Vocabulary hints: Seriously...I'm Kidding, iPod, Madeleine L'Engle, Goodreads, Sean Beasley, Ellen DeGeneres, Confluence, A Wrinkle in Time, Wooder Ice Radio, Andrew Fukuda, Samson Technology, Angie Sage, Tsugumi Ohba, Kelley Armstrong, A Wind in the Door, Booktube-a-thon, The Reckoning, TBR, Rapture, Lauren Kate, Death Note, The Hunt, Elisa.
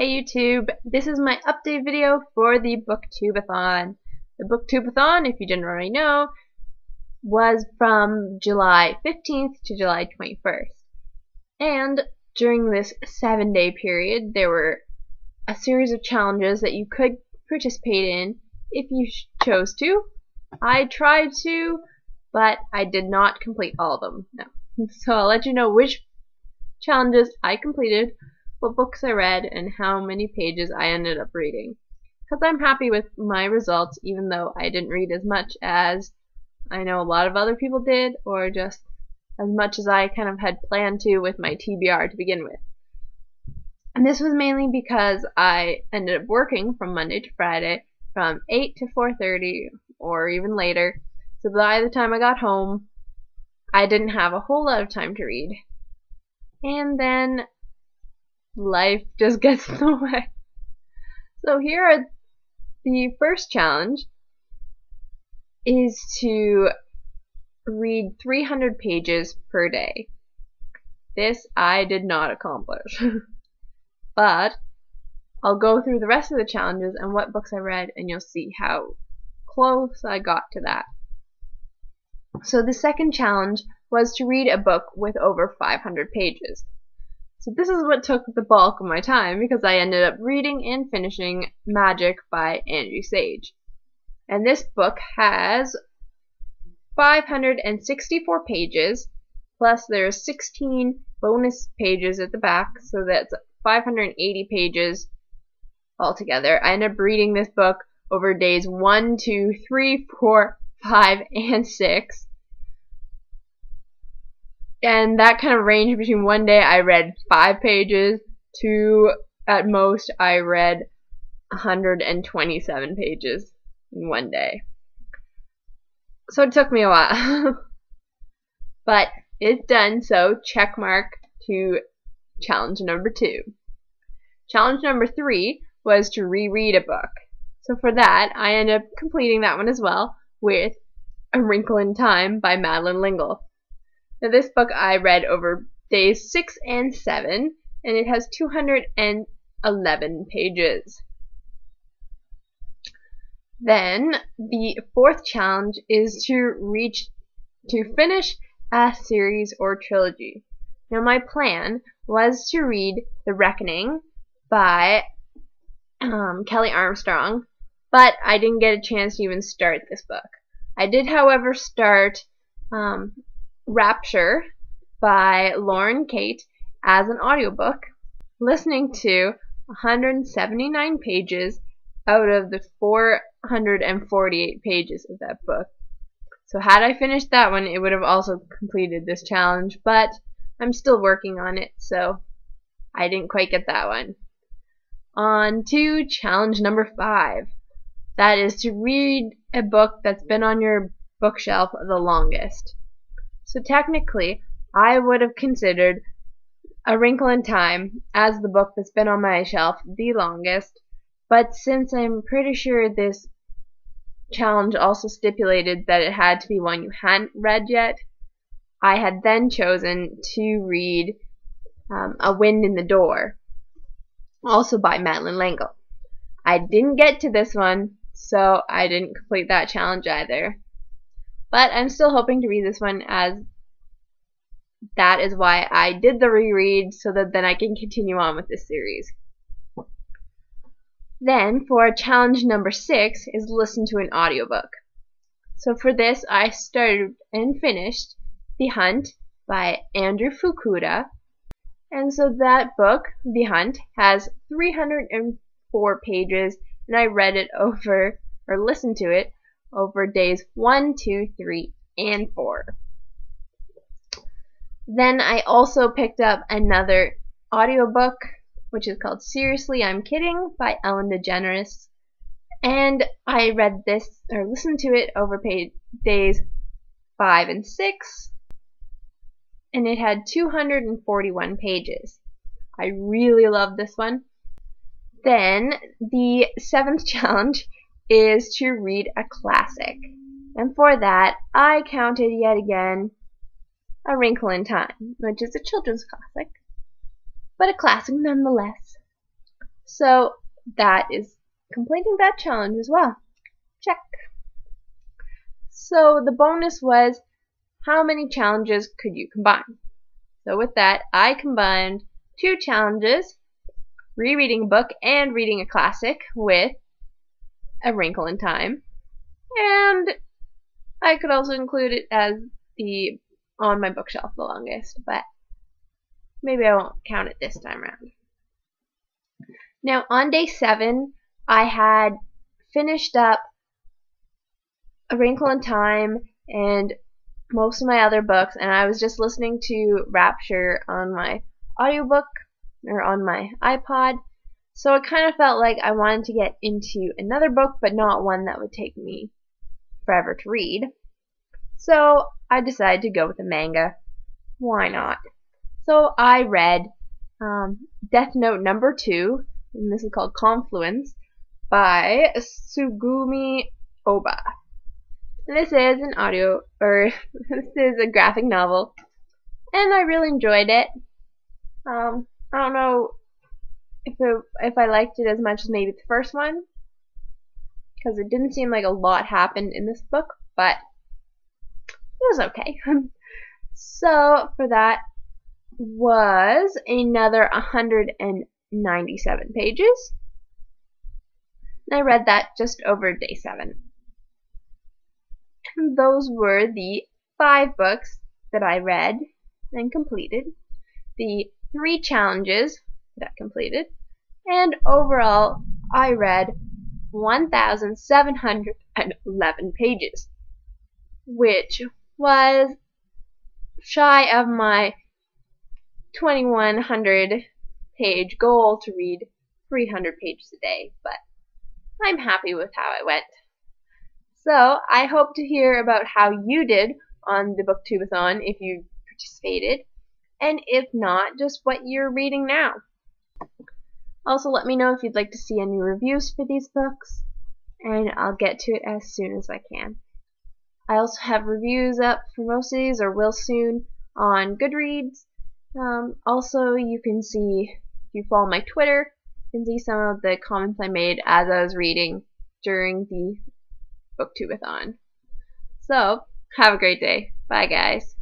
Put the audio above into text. Hey YouTube, this is my update video for the Booktube-a-thon. The Booktube-a-thon, if you didn't already know, was from July 15th to July 21st. And during this 7-day period, there were a series of challenges that you could participate in if you chose to. I tried to, but I did not complete all of them. No. So I'll let you know which challenges I completed, what books I read, and how many pages I ended up reading. Because I'm happy with my results, even though I didn't read as much as I know a lot of other people did, or just as much as I kind of had planned to with my TBR to begin with. And this was mainly because I ended up working from Monday to Friday from 8 to 4:30 or even later, so by the time I got home I didn't have a whole lot of time to read. And then life just gets in the way. So here are the first challenge is to read 300 pages per day. This I did not accomplish. But I'll go through the rest of the challenges and what books I read, and you'll see how close I got to that. So the second challenge was to read a book with over 500 pages. So this is what took the bulk of my time, because I ended up reading and finishing Magic by Angie Sage. And this book has 564 pages, plus there's 16 bonus pages at the back, so that's 580 pages altogether. I ended up reading this book over days 1, 2, 3, 4, 5, and 6. And that kind of ranged between one day I read 5 pages to at most I read 127 pages in one day. So it took me a while. But it's done, so check mark to challenge number 2. Challenge number 3 was to reread a book. So for that, I ended up completing that one as well with A Wrinkle in Time by Madeleine L'Engle. Now this book I read over days 6 and 7, and it has 211 pages. Then the fourth challenge is to finish a series or trilogy. Now my plan was to read The Reckoning by Kelley Armstrong, but I didn't get a chance to even start this book. I did, however, start Rapture by Lauren Kate as an audiobook, listening to 179 pages out of the 448 pages of that book. So had I finished that one, it would have also completed this challenge, but I'm still working on it, so I didn't quite get that one. On to challenge number 5. That is to read a book that's been on your bookshelf the longest. So technically, I would have considered A Wrinkle in Time as the book that's been on my shelf the longest, but since I'm pretty sure this challenge also stipulated that it had to be one you hadn't read yet, I had then chosen to read A Wind in the Door, also by Madeleine L'Engle. I didn't get to this one, so I didn't complete that challenge either. But I'm still hoping to read this one, as that is why I did the reread, so that then I can continue on with this series. Then, for challenge number 6, is listen to an audiobook. So for this, I started and finished The Hunt by Andrew Fukuda. And so that book, The Hunt, has 304 pages, and I read it over, or listened to it, over days 1, 2, 3, and 4. Then I also picked up another audiobook, which is called Seriously...I'm Kidding by Ellen DeGeneres. And I read this, or listened to it, over days 5 and 6. And it had 241 pages. I really love this one. Then the 7th challenge is to read a classic. And for that, I counted yet again A Wrinkle in Time, which is a children's classic, but a classic nonetheless. So that is completing that challenge as well. Check. So the bonus was, how many challenges could you combine? So with that, I combined two challenges, rereading a book and reading a classic, with A Wrinkle in Time. And I could also include it as the on my bookshelf the longest, but maybe I won't count it this time around. Now on day 7, I had finished up A Wrinkle in Time and most of my other books, and I was just listening to Rapture on my audiobook or on my iPod, so I kind of felt like I wanted to get into another book, but not one that would take me forever to read. So I decided to go with a manga. Why not? So I read Death Note number 2, and this is called Confluence, by Tsugumi Ohba. This is an audio, or this is a graphic novel, and I really enjoyed it. I don't know if I liked it as much as maybe the first one, because it didn't seem like a lot happened in this book, but it was okay. So for that was another 197 pages, and I read that just over day 7. Those were the 5 books that I read and completed, the 3 challenges that I completed, and overall I read 1,711 pages, which was shy of my 2,100 page goal to read 300 pages a day, but I'm happy with how I went. So I hope to hear about how you did on the Booktube-a-thon if you participated, and if not, just what you're reading now. Also, let me know if you'd like to see any reviews for these books, and I'll get to it as soon as I can. I also have reviews up for most of these, or will soon, on Goodreads. Also, you can see, if you follow my Twitter, you can see some of the comments I made as I was reading during the Booktube-a-thon. So, have a great day. Bye, guys.